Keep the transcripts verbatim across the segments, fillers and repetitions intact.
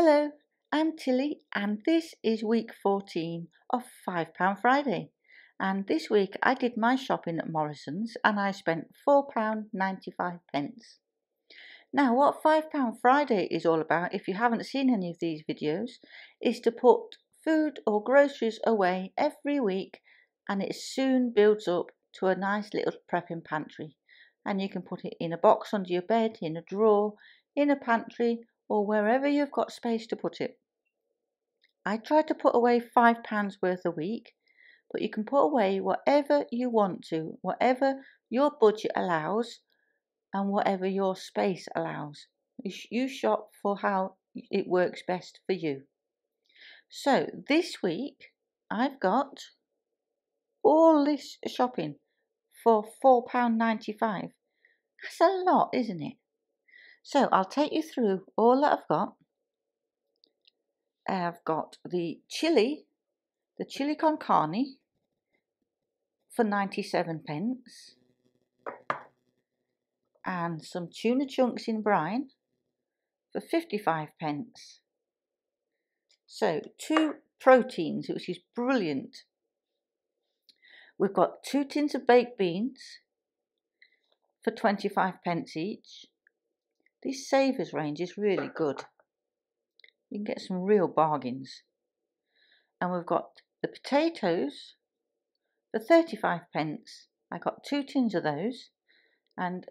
Hello, I'm Tilly and this is week fourteen of five pound Friday, and this week I did my shopping at Morrisons and I spent four pounds ninety-five. Now what five pound Friday is all about, if you haven't seen any of these videos, is to put food or groceries away every week, and it soon builds up to a nice little prepping pantry, and you can put it in a box under your bed, in a drawer, in a pantry, or wherever you've got space to put it. I try to put away five pounds worth a week, but you can put away whatever you want to, whatever your budget allows and whatever your space allows. You shop for how it works best for you. So this week I've got all this shopping for four pounds ninety-five. That's a lot, isn't it? So I'll take you through all that I've got. I've got the chili, the chili con carne for ninety-seven pence, and some tuna chunks in brine for fifty-five pence. So two proteins, which is brilliant. We've got two tins of baked beans for twenty-five pence each. This Savers range is really good. You can get some real bargains. And we've got the potatoes for thirty-five pence. I got two tins of those. And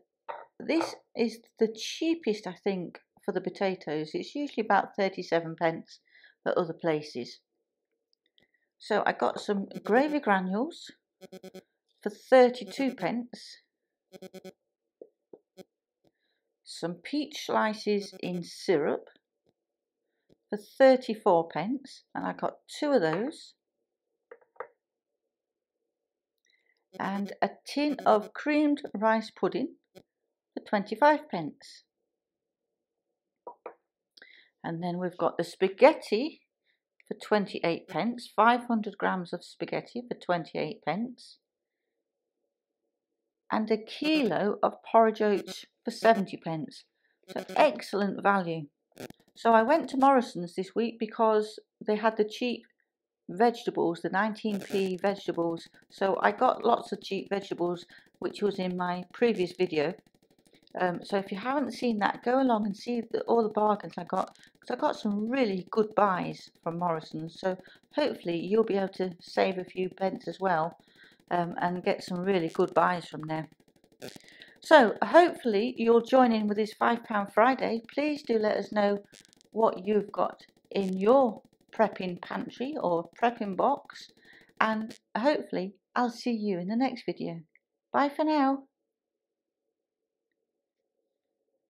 this is the cheapest, I think, for the potatoes. It's usually about thirty-seven pence at other places. So I got some gravy granules for thirty-two pence. Some peach slices in syrup for thirty-four pence, and I got two of those, and a tin of creamed rice pudding for twenty-five pence. And then we've got the spaghetti for twenty-eight pence, five hundred grams of spaghetti for twenty-eight pence, and a kilo of porridge oats for seventy pence. So excellent value. So I went to Morrisons this week because they had the cheap vegetables, the nineteen p vegetables. So I got lots of cheap vegetables, which was in my previous video. Um, so if you haven't seen that, go along and see the, all the bargains I got, because I got some really good buys from Morrisons. So hopefully you'll be able to save a few pence as well, um, and get some really good buys from there. So hopefully you'll join in with this five pound Friday. Please do let us know what you've got in your prepping pantry or prepping box. And hopefully I'll see you in the next video. Bye for now.